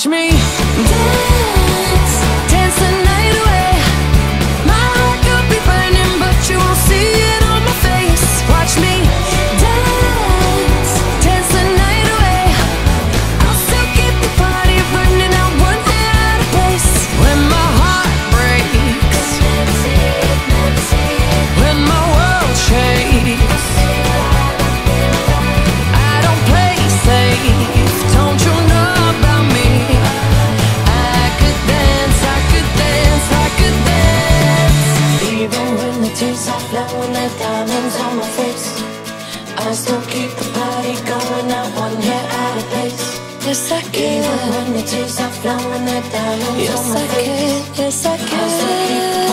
watch me dance, dance the night away. My heart could be burning, but you won't see it on my face. Watch me dance, dance the night away. I'll still keep the party burning, I won't get out of place. When my heart breaks, when my world shakes, I don't play safe. Don't you know about me? I could dance, I could dance, I could dance. Even when the tears are flowing, the diamonds on my face, I still keep the party going, I won't get out of place. Yes, I can. Even when the tears are flowing, the diamonds on my face, yes, I can.